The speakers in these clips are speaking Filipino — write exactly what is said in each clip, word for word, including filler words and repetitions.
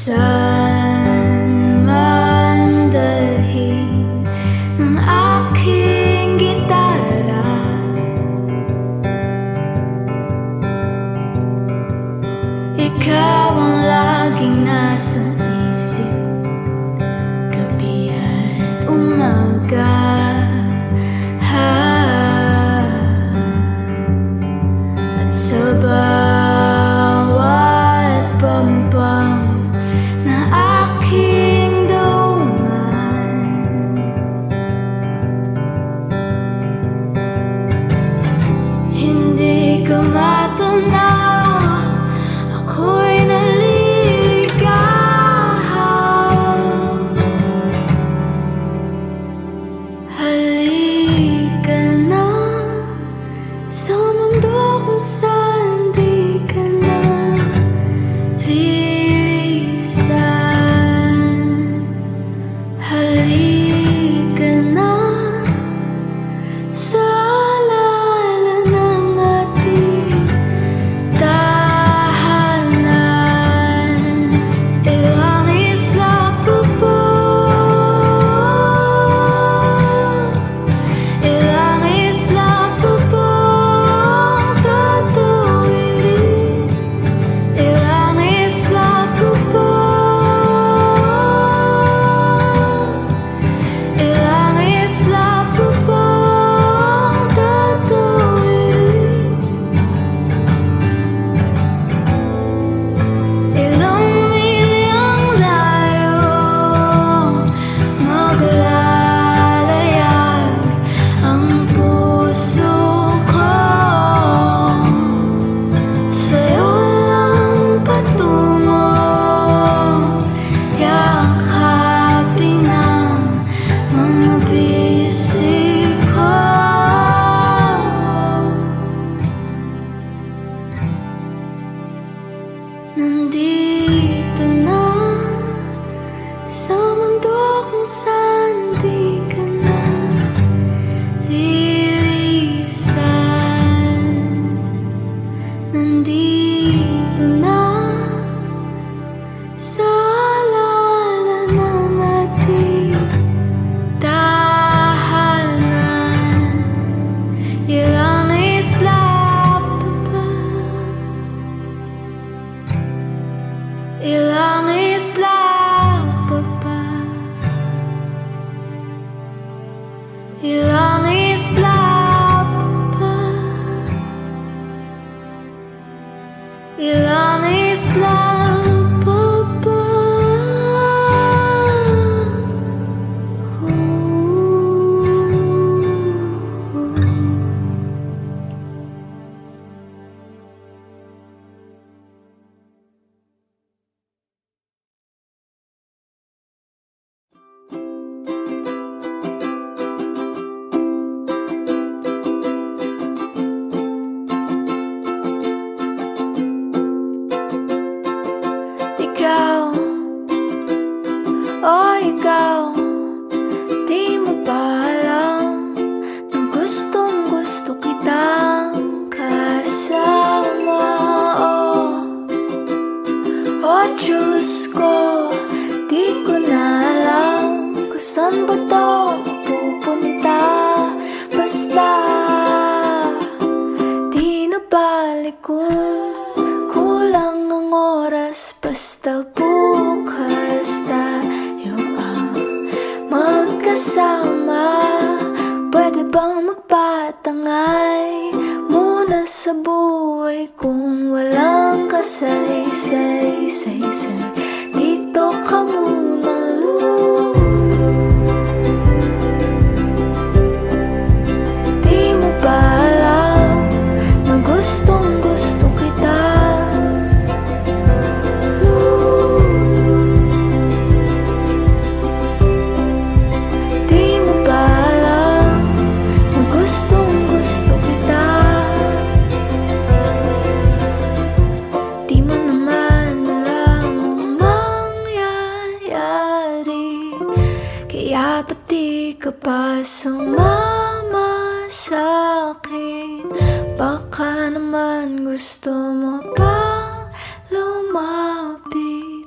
San mandelhi ng aking gitara, ikaw ang laging nasa isip, gabi at umaga. At sa bawat pampang nandito na sa mundo kung saan di ka na lilisan. Nandito na sa alala ng ating tahanan. Ilang isla pa, ilang isla pa pa, ilang isla pa pa, ilang isla pa pa. Ooh. Ikaw, oh ikaw, di mo ba alam na gustong gusto kitang kasama? Oh, oh Diyos ko, di ko na alam kung saan ba to mapupunta. Basta di na balik ko, basta bukas tayo ang magkasama. Pwede bang magpatangay muna sa buhay kung walang kasaysay-saysay? Dito ka muna pa sumama sa'kin. Baka naman gusto mo pa lumapit.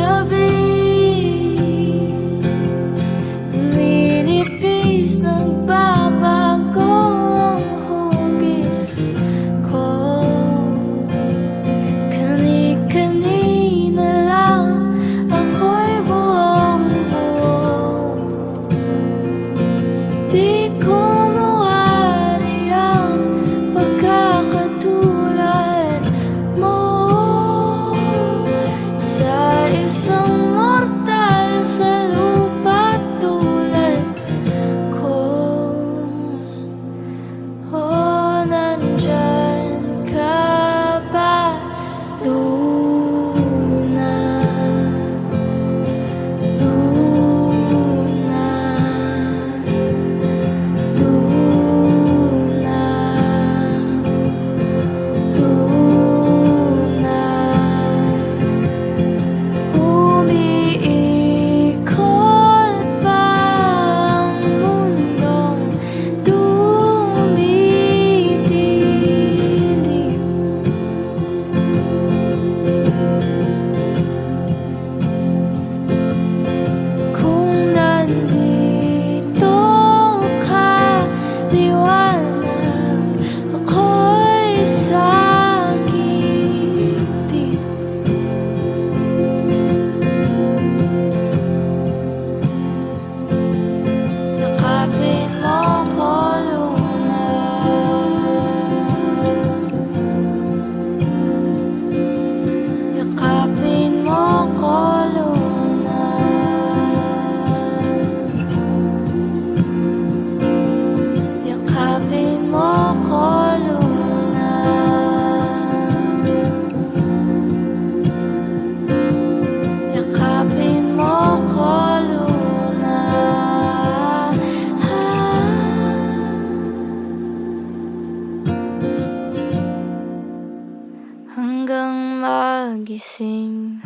Gabi, minipis nagbabago. gising.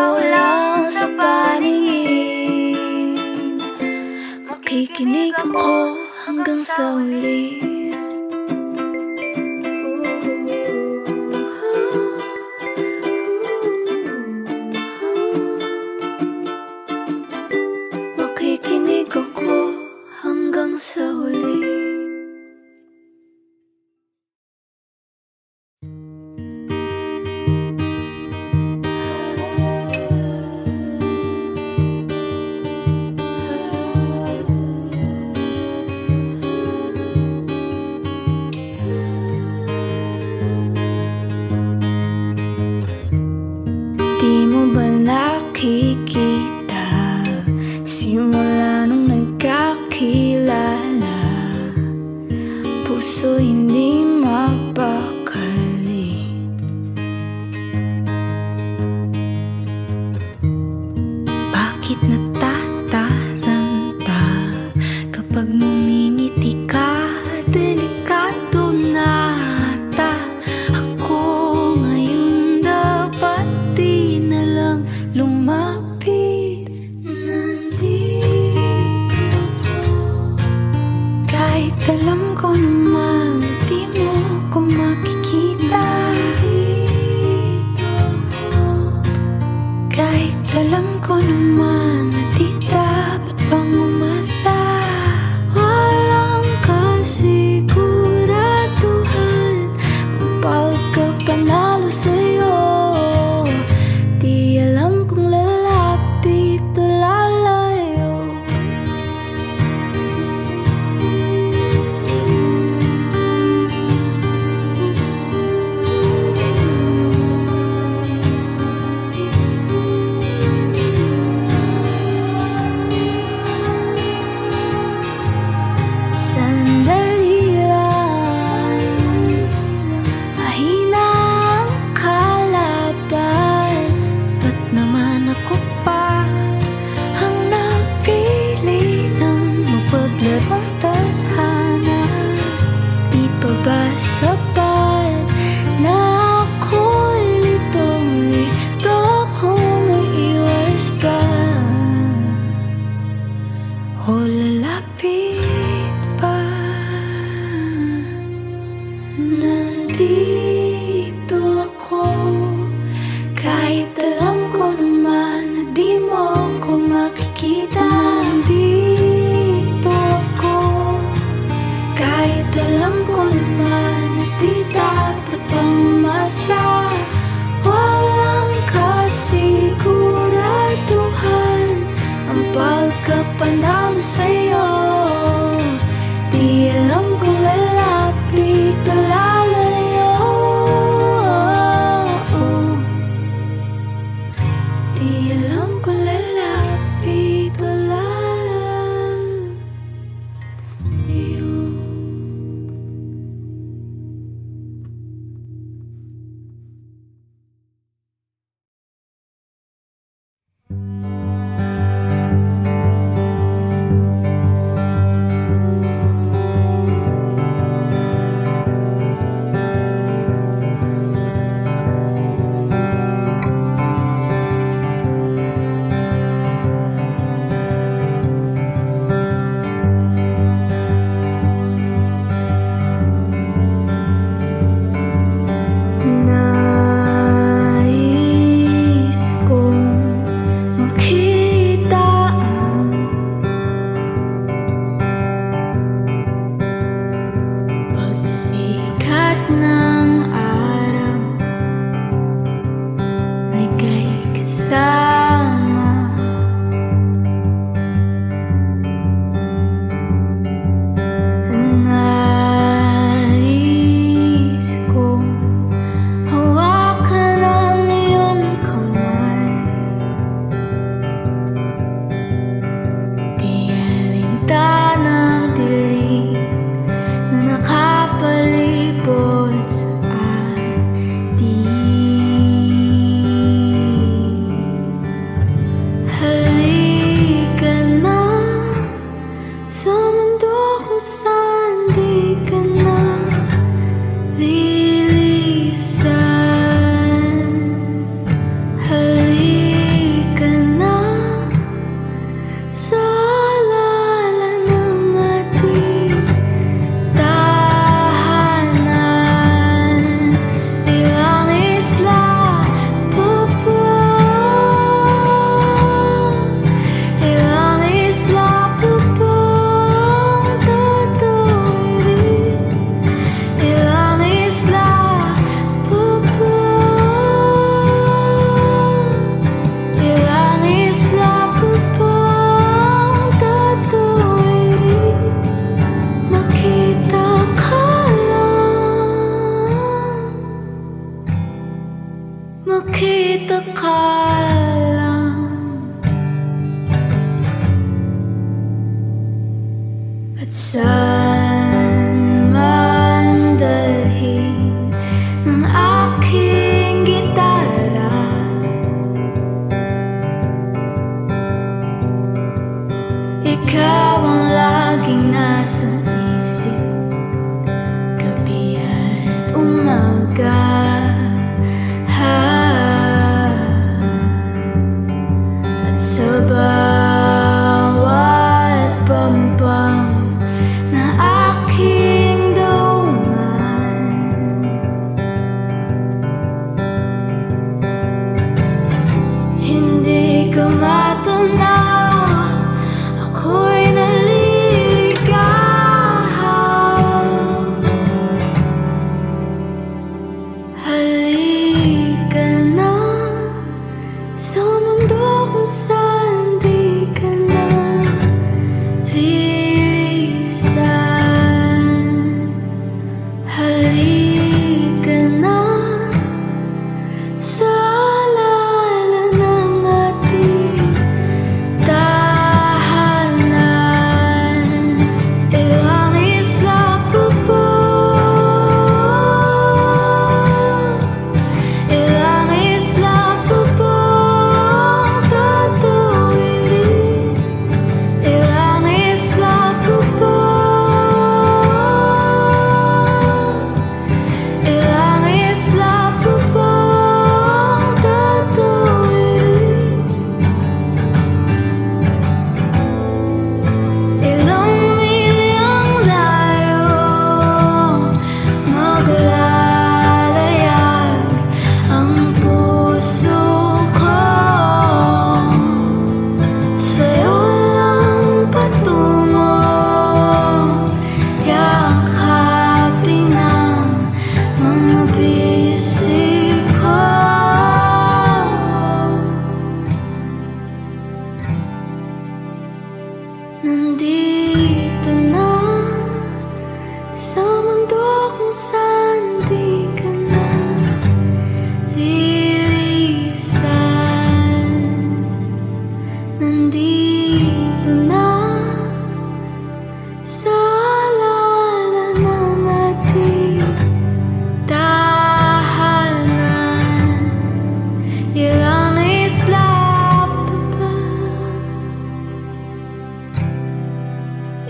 Ikaw lang sa paningin, makikinig ako hanggang sa huli. Makikinig ako hanggang sa huli.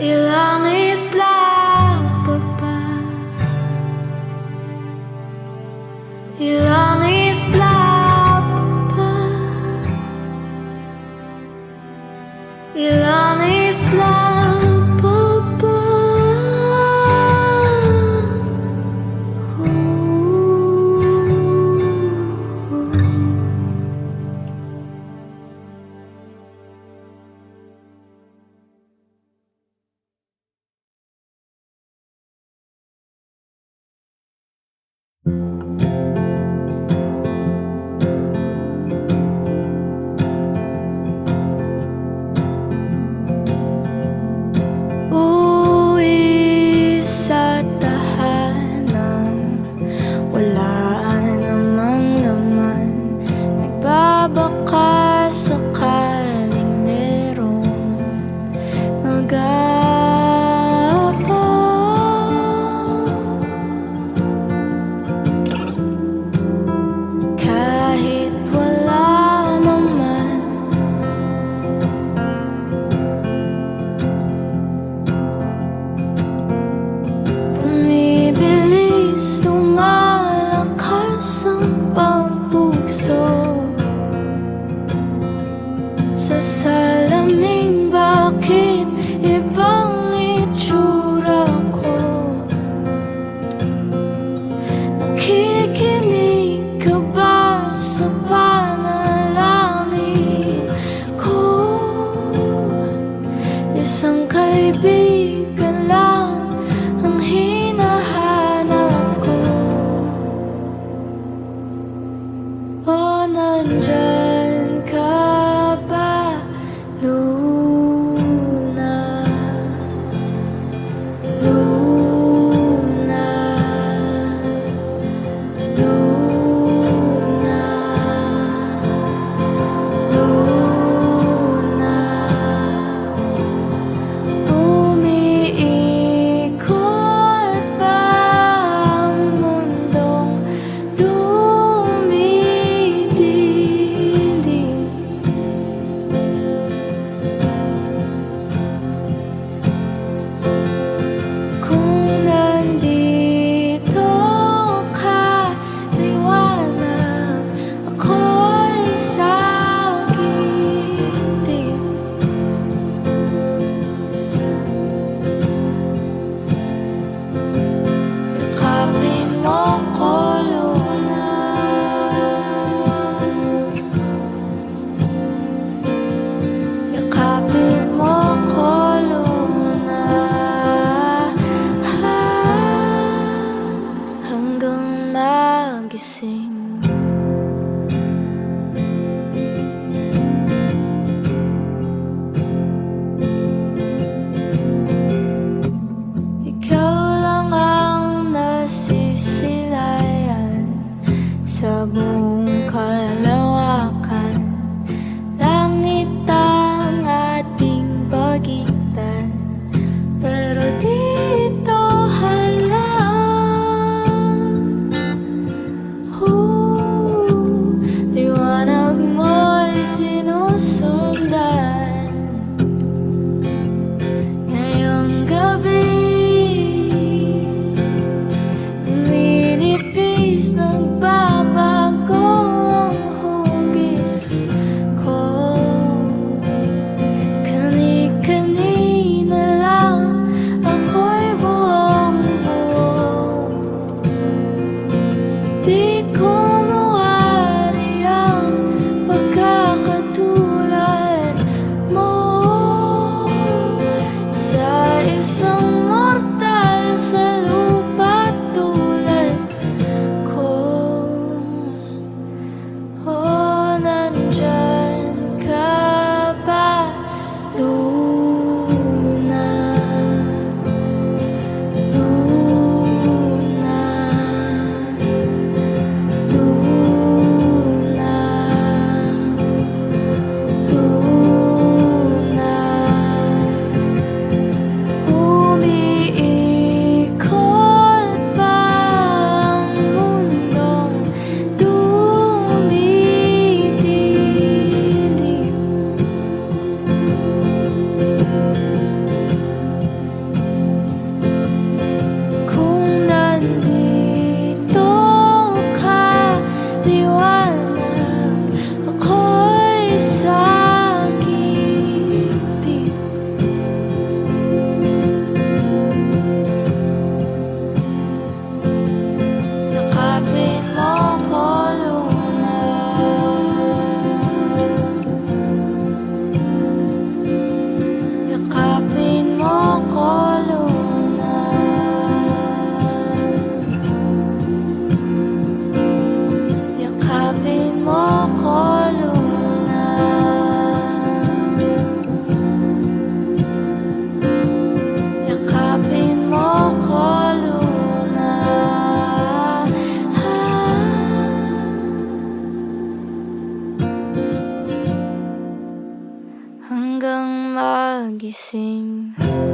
Ilang isla pa pa, ilang isla pa pa, ilang isla pa pa. gising.